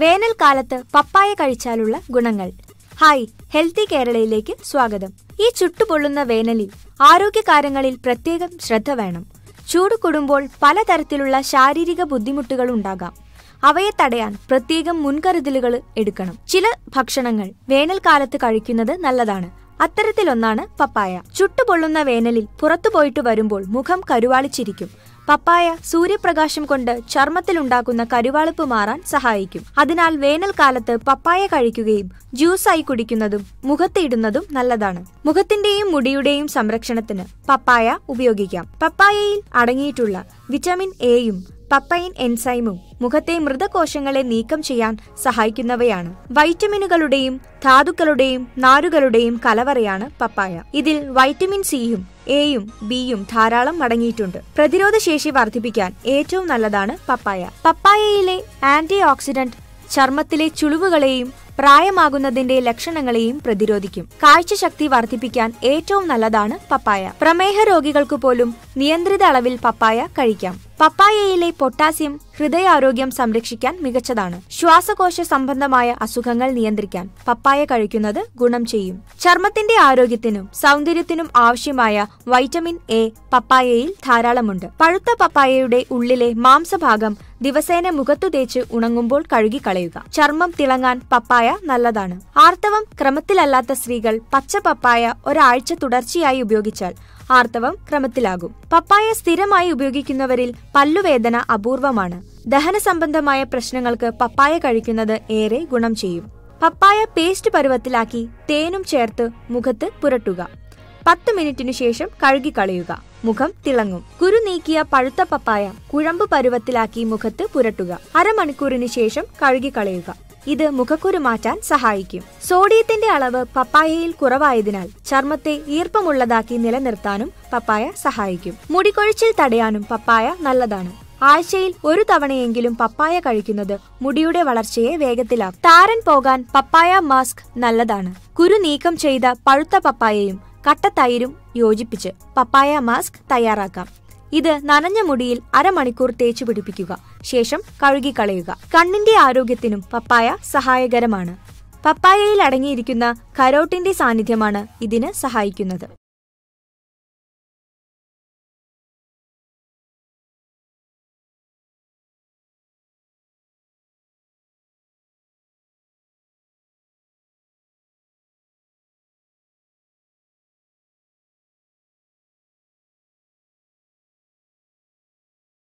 വേനൽക്കാലത്ത് പപ്പായ കഴിച്ചാലുള്ള ഗുണങ്ങൾ. Hi, healthy കേരളയിലേക്ക് സ്വാഗതം. ഈ ചുട്ടുപൊള്ളുന്ന വേനലിൽ ആരോഗ്യകാര്യങ്ങളിൽ പ്രത്യേകം ശ്രദ്ധ വേണം. ചൂട് കൂടുമ്പോൾ പലതരത്തിലുള്ള ശാരീരിക ബുദ്ധിമുട്ടുകൾ ഉണ്ടാകാം. അവയെ തടയാൻ പ്രത്യേകം മുൻകരുതലുകൾ എടുക്കണം. ചില ഭക്ഷണങ്ങൾ വേനൽക്കാലത്ത് കഴിക്കുന്നത് നല്ലതാണ്. അത്തരത്തിലൊന്നാണ് പപ്പായ. ചുട്ടുപൊള്ളുന്ന വേനലിൽ പുറത്തുപോയിട്ട് വരുമ്പോൾ മുഖം കരുവാളിച്ചിരിക്കും. പപ്പായ സൂര്യപ്രകാശം കൊണ്ട് ചർമ്മത്തിലുണ്ടാക്കുന്ന കരുവാളിപ്പ് മാറാൻ സഹായിക്കും. അതിനാൽ വേനൽക്കാലത്ത് പപ്പായ കഴിക്കുകയും ജ്യൂസായി കുടിക്കുന്നതും മുഖത്ത് ഇടുന്നതും നല്ലതാണ്. മുഖത്തിന്റെയും മുടിയുടെയും സംരക്ഷണത്തിന് പപ്പായ ഉപയോഗിക്കാം. പപ്പായയിൽ അടങ്ങിയിട്ടുള്ള വിറ്റാമിൻ എയും പപ്പൈൻ എൻസൈമും മുഖത്തെ മൃതകോശങ്ങളെ നീക്കം ചെയ്യാൻ സഹായിക്കുന്നവയാണ്. വൈറ്റമിനുകളുടെയും ധാതുക്കളുടെയും നാരുകളുടെയും കലവറയാണ് പപ്പായ. ഇതിൽ വൈറ്റമിൻ സിയും എയും ബിയും ധാരാളം അടങ്ങിയിട്ടുണ്ട്. പ്രതിരോധ ശേഷി വർദ്ധിപ്പിക്കാൻ ഏറ്റവും നല്ലതാണ് പപ്പായ. പപ്പായയിലെ ആന്റി ഓക്സിഡന്റ് ചർമ്മത്തിലെ ചുളിവുകളെയും പ്രായമാകുന്നതിന്റെ ലക്ഷണങ്ങളെയും പ്രതിരോധിക്കും. കാഴ്ചശക്തി വർദ്ധിപ്പിക്കാൻ ഏറ്റവും നല്ലതാണ് പപ്പായ. പ്രമേഹ രോഗികൾക്ക് പോലും നിയന്ത്രിത അളവിൽ പപ്പായ കഴിക്കാം. പപ്പായയിലെ പൊട്ടാസ്യം ഹൃദയാരോഗ്യം സംരക്ഷിക്കാൻ മികച്ചതാണ്. ശ്വാസകോശ സംബന്ധമായ അസുഖങ്ങൾ നിയന്ത്രിക്കാൻ പപ്പായ കഴിക്കുന്നത് ഗുണം ചെയ്യും. ചർമ്മത്തിന്റെ ആരോഗ്യത്തിനും സൗന്ദര്യത്തിനും ആവശ്യമായ വൈറ്റമിൻ എ പപ്പായയിൽ ധാരാളമുണ്ട്. പഴുത്ത പപ്പായയുടെ ഉള്ളിലെ മാംസഭാഗം ദിവസേന മുഖത്തു തേച്ച് ഉണങ്ങുമ്പോൾ കഴുകിക്കളയുക. ചർമ്മം തിളങ്ങാൻ പപ്പായ നല്ലതാണ്. ആർത്തവം ക്രമത്തിലല്ലാത്ത സ്ത്രീകൾ പച്ച പപ്പായ ഒരാഴ്ച തുടർച്ചയായി ഉപയോഗിച്ചാൽ ആർത്തവം ക്രമത്തിലാകും. പപ്പായ സ്ഥിരമായി ഉപയോഗിക്കുന്നവരിൽ പല്ലുവേദന അപൂർവമാണ്. ദഹന സംബന്ധമായ പ്രശ്നങ്ങൾക്ക് പപ്പായ കഴിക്കുന്നത് ഏറെ ഗുണം ചെയ്യും. പപ്പായ പേസ്റ്റ് പരുവത്തിലാക്കി തേനും ചേർത്ത് മുഖത്ത് പുരട്ടുക. 10 മിനിറ്റിനു ശേഷം കഴുകിക്കളയുക. മുഖം തിളങ്ങും. കുരു നീക്കിയ പഴുത്ത പപ്പായ കുഴമ്പ് പരുവത്തിലാക്കി മുഖത്ത് പുരട്ടുക. അരമണിക്കൂറിനു ശേഷം കഴുകിക്കളയുക. ഇത് മുഖക്കുരു മാറ്റാൻ സഹായിക്കും. സോഡിയത്തിന്റെ അളവ് പപ്പായയിൽ കുറവായതിനാൽ ചർമ്മത്തെ ഈർപ്പമുള്ളതാക്കി നിലനിർത്താനും പപ്പായ സഹായിക്കും. മുടികൊഴിച്ചിൽ തടയാനും പപ്പായ നല്ലതാണ്. ആഴ്ചയിൽ 1 തവണയെങ്കിലും പപ്പായ കഴിക്കുന്നത് മുടിയുടെ വളർച്ചയെ വേഗത്തിലാക്കും. താരൻ പോകാൻ പപ്പായ മാസ്ക് നല്ലതാണ്. കുരു നീക്കം ചെയ്ത പഴുത്ത പപ്പായയും കട്ടത്തൈരും യോജിപ്പിച്ച് പപ്പായ മാസ്ക് തയ്യാറാക്കാം. ഇത് നനഞ്ഞ മുടിയിൽ അരമണിക്കൂർ തേച്ചു പിടിപ്പിക്കുക. ശേഷം കഴുകിക്കളയുക. കണ്ണിന്റെ ആരോഗ്യത്തിനും പപ്പായ സഹായകരമാണ്. പപ്പായയിൽ അടങ്ങിയിരിക്കുന്ന കരോട്ടിന്റെ സാന്നിധ്യമാണ് ഇതിന് സഹായിക്കുന്നത്.